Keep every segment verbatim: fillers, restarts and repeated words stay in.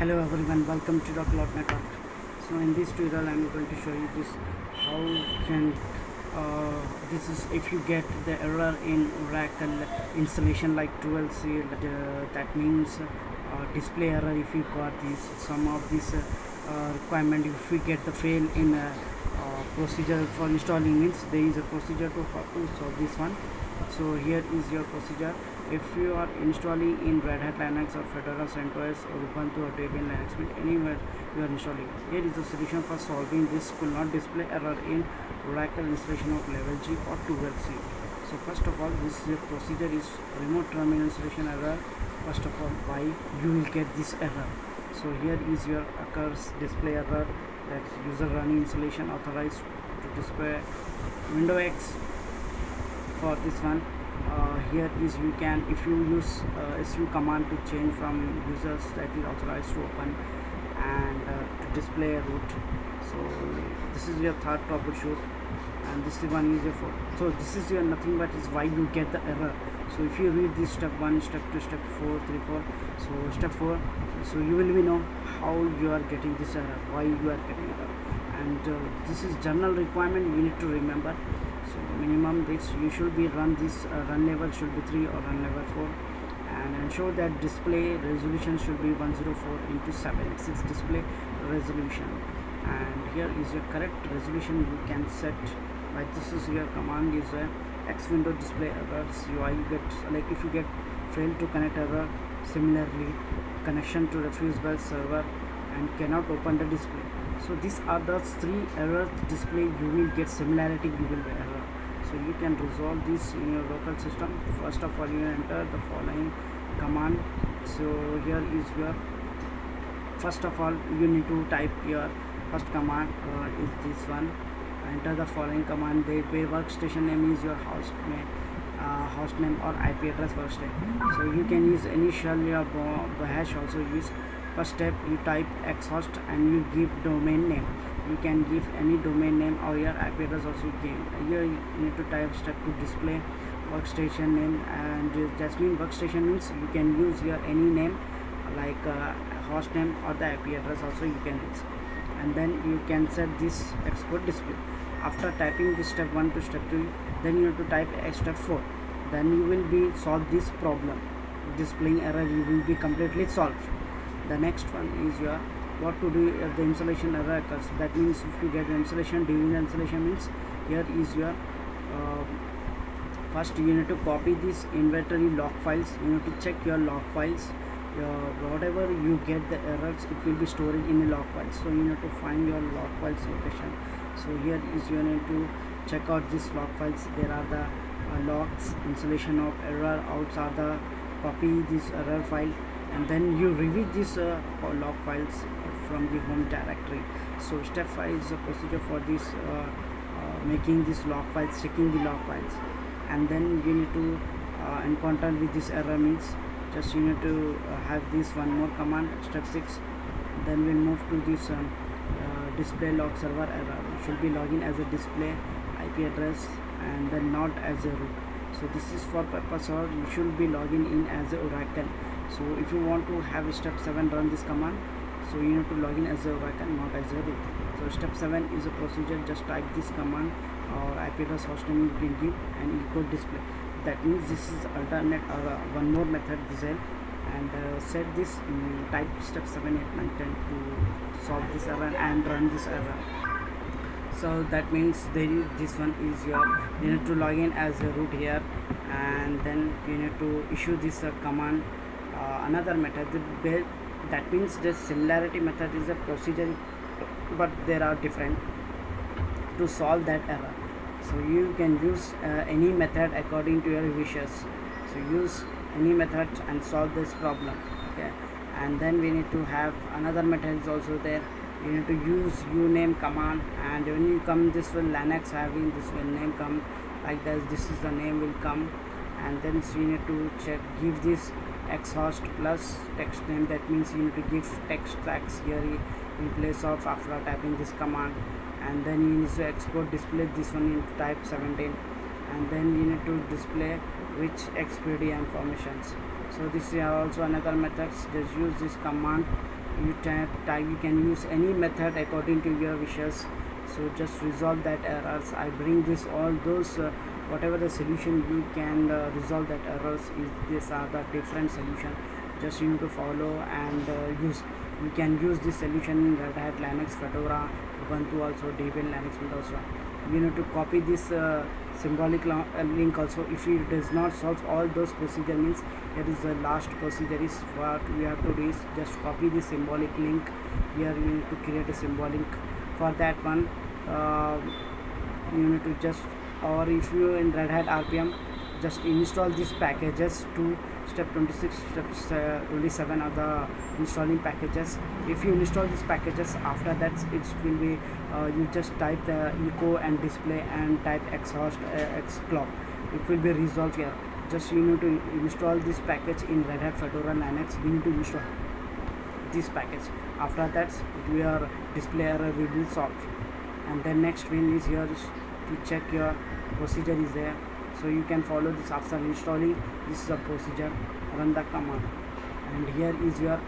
Hello everyone, welcome to the Cloud Network. So in this tutorial I am going to show you this how can uh, this is if you get the error in Oracle installation like twelve C, uh, that means uh, display error. If you got this some of this uh, uh, requirement, if we get the fail in uh, uh, procedure for installing, means there is a procedure to how to solve this one. So here is your procedure. If you are installing in Red Hat Linux or Fedora, CentOS, or Ubuntu or Debian Linux, anywhere you are installing, here is the solution for solving this could not display error in Oracle installation of level G or twelve C. So first of all, this procedure is remote terminal installation error. First of all, why you will get this error? So here is your occurs display error that user running installation authorized to display window X. For this one, uh, here is you can, if you use uh, su command to change from users that is authorized to open and uh, to display a root. So this is your third troubleshoot, and this is one is your fourth. So this is your nothing but is why you get the error. So if you read this step one, step two, step four, three, four, so step four, so you will be know how you are getting this error, why you are getting error, and uh, this is general requirement you need to remember. So minimum this you should be run this uh, run level should be three or run level four, and ensure that display resolution should be one oh four into seven eighty-six display resolution. And here is your correct resolution you can set. Like this is your command is a X window display error. U I get like if you get fail to connect error, similarly connection to refuse by server and cannot open the display. So these are the three errors display you will get similarity you will get error. So you can resolve this in your local system. First of all, you enter the following command. So here is your first of all you need to type your first command uh, is this one. Enter the following command. The workstation name is your host name, uh, host name or I P address first step. So you can use any shell or bash also use. First step you type xhost and you give domain name. You can give any domain name or your I P address also give. Here you need to type step to display workstation name, and just mean workstation means you can use your any name like uh, host name or the I P address also you can use. And then you can set this export display. After typing this step one to step two, then you have to type step four. Then you will be solve this problem. Displaying error you will be completely solved. The next one is your what to do if the installation error occurs. That means if you get the installation during the installation means here is your uh, first you need to copy this inventory log files. You need to check your log files. Your whatever you get the errors it will be stored in the log files. So you need to find your log files location. So here is you need to check out these log files. There are the uh, logs installation of error outs are the copy this error file. And then you review this uh, log files from the home directory. So step five is a procedure for this uh, uh, making this log files, checking the log files, and then you need to uh, encounter with this error means just you need to uh, have this one more command step six. Then we'll move to this um, uh, display log server error. It should be login as a display I P address and then not as a root. So this is for purpose or you should be logging in as a Oracle. So if you want to have step seven run this command, so you need to log in as a Oracle, not as a root. So step seven is a procedure, just type this command or I P address hostname you can give and equal display. That means this is alternate or uh, one more method design, and uh, set this um, type step seven, eight, nine, ten to solve this error and run this error. So that means there is this one is your you need to log in as a root here, and then you need to issue this uh, command. Uh, another method that means the similarity method is a procedure, but there are different to solve that error. So you can use uh, any method according to your wishes. So use any method and solve this problem. Okay, and then we need to have another method is also there. You need to use uname command, and when you come this will Linux having this will name come like this. This is the name will come, and then so you need to check give this xhost plus text name. That means you need to give text tags here in place of after typing this command, and then you need to export display this one in type seventeen, and then you need to display which xpd informations. So this is also another methods. Just use this command you type, you can use any method according to your wishes. So just resolve that errors. I bring this all those uh, whatever the solution you can uh, resolve that errors is, these are the different solution. Just you need to follow and uh, use. You can use this solution in Red Hat Linux, Fedora, Ubuntu also, Debian Linux will also. You need to copy this uh, symbolic link also. If it does not solve all those procedure, means that is the last procedure. Is what we have to do is just copy the symbolic link. Here we need to create a symbolic for that one. Uh, you need to just, or if you in Red Hat R P M, just install these packages to step twenty-six, step twenty-seven are the installing packages. If you install these packages, after that it will be uh, you just type the echo and display and type xhost, uh, xclock. It will be resolved here. Just you need to install this package in Red Hat Fedora Linux. We need to install this package. After that, your display error will be solved. And then next one is here is to check your procedure is there. So you can follow this after installing. This is a procedure. Run the command, and here is your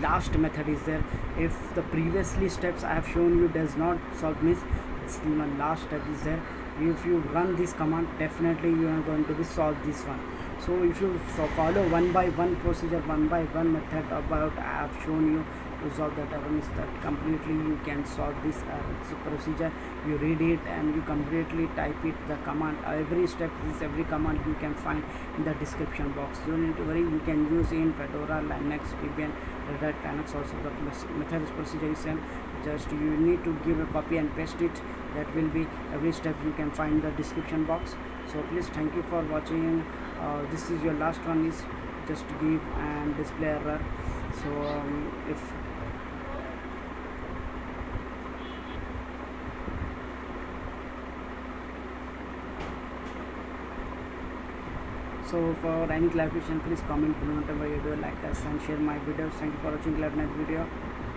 last method is there. If the previously steps I have shown you does not solve, means this last step is there. If you run this command, definitely you are going to be solve this one. So if you follow one by one procedure, one by one method about I have shown you, resolve that error is that completely you can solve this error procedure. You read it and you completely type it the command. Every step is every command you can find in the description box. You don't need to worry. You can use in Fedora, Linux, Debian, Red Hat Linux also. The method is procedure is same. Just you need to give a copy and paste it. That will be every step you can find the description box. So please thank you for watching. Uh, this is your last one is just give and display error. So um, if So for any clarification, please comment below, whatever you do, like us and share my videos. Thank you for watching Cloud Network video.